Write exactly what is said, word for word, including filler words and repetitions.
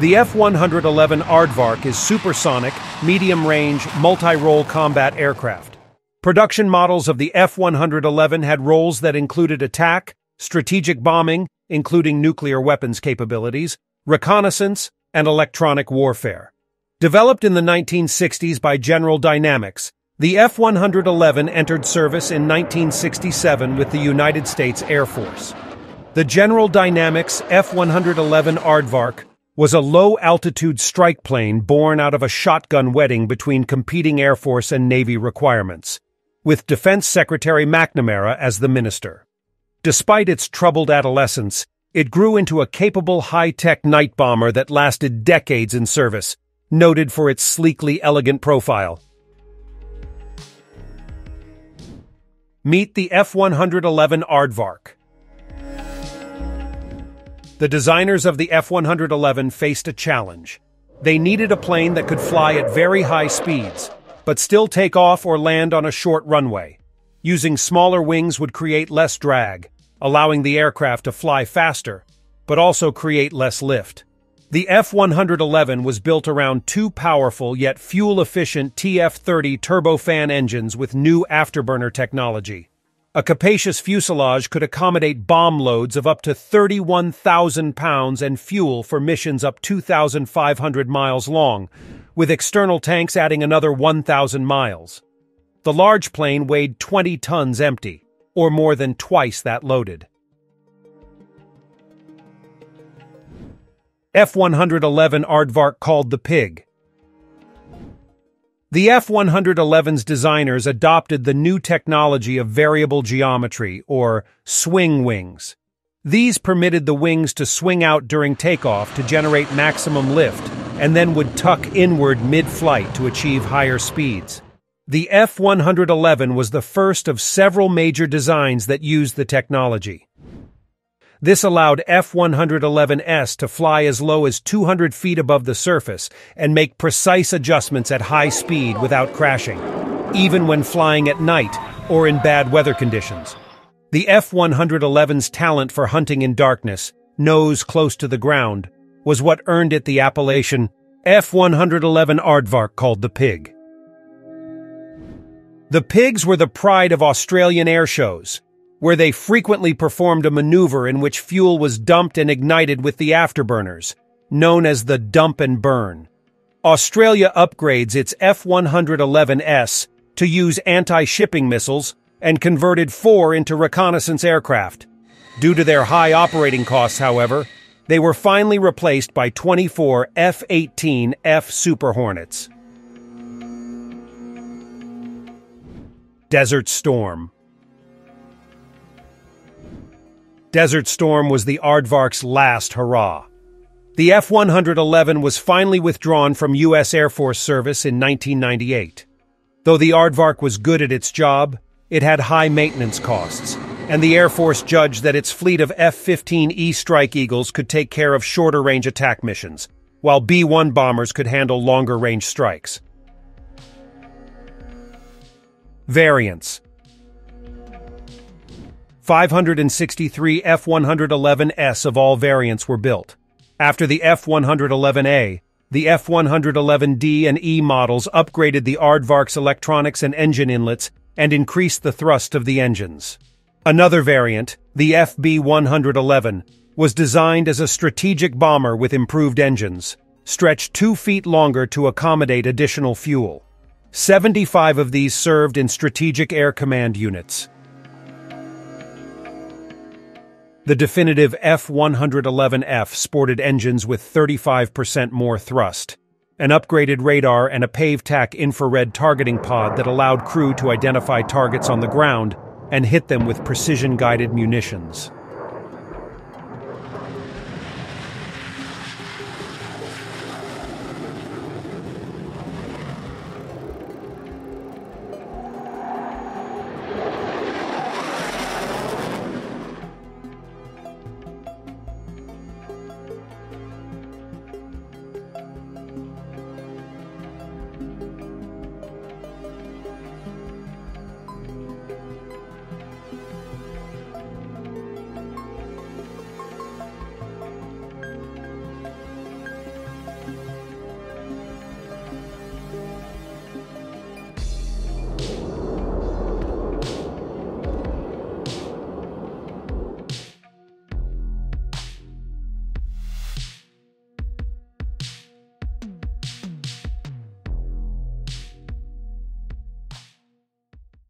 The F one eleven Aardvark is supersonic, medium-range, multi-role combat aircraft. Production models of the F one eleven had roles that included attack, strategic bombing, including nuclear weapons capabilities, reconnaissance, and electronic warfare. Developed in the nineteen sixties by General Dynamics, the F one eleven entered service in nineteen sixty-seven with the United States Air Force. The General Dynamics F one eleven Aardvark was a low-altitude strike plane born out of a shotgun wedding between competing Air Force and Navy requirements, with Defense Secretary McNamara as the minister. Despite its troubled adolescence, it grew into a capable high-tech night bomber that lasted decades in service, noted for its sleekly elegant profile. Meet the F one eleven Aardvark. The designers of the F one eleven faced a challenge. They needed a plane that could fly at very high speeds, but still take off or land on a short runway. Using smaller wings would create less drag, allowing the aircraft to fly faster, but also create less lift. The F one eleven was built around two powerful yet fuel-efficient T F thirty turbofan engines with new afterburner technology. A capacious fuselage could accommodate bomb loads of up to thirty-one thousand pounds and fuel for missions up two thousand five hundred miles long, with external tanks adding another one thousand miles. The large plane weighed twenty tons empty, or more than twice that loaded. F one eleven Aardvark, called the Pig. The F one eleven's designers adopted the new technology of variable geometry, or swing wings. These permitted the wings to swing out during takeoff to generate maximum lift, and then would tuck inward mid-flight to achieve higher speeds. The F one eleven was the first of several major designs that used the technology. This allowed F one eleven S to fly as low as two hundred feet above the surface and make precise adjustments at high speed without crashing, even when flying at night or in bad weather conditions. The F one eleven's talent for hunting in darkness, nose close to the ground, was what earned it the appellation F one eleven Aardvark, called the Pig. The Pigs were the pride of Australian air shows, where they frequently performed a maneuver in which fuel was dumped and ignited with the afterburners, known as the dump and burn. Australia upgrades its F one eleven S to use anti-shipping missiles and converted four into reconnaissance aircraft. Due to their high operating costs, however, they were finally replaced by twenty-four F eighteen F Super Hornets. Desert Storm. Desert Storm was the Aardvark's last hurrah. The F one eleven was finally withdrawn from U S Air Force service in nineteen ninety-eight. Though the Aardvark was good at its job, it had high maintenance costs, and the Air Force judged that its fleet of F fifteen E Strike Eagles could take care of shorter-range attack missions, while B one bombers could handle longer-range strikes. Variants. five hundred sixty-three F one eleven S of all variants were built. After the F one eleven A, the F one eleven D and E models upgraded the Aardvark's electronics and engine inlets and increased the thrust of the engines. Another variant, the F B one eleven, was designed as a strategic bomber with improved engines, stretched two feet longer to accommodate additional fuel. seventy-five of these served in Strategic Air Command units. The definitive F one eleven F sported engines with thirty-five percent more thrust, an upgraded radar, and a Pave Tack infrared targeting pod that allowed crew to identify targets on the ground and hit them with precision-guided munitions.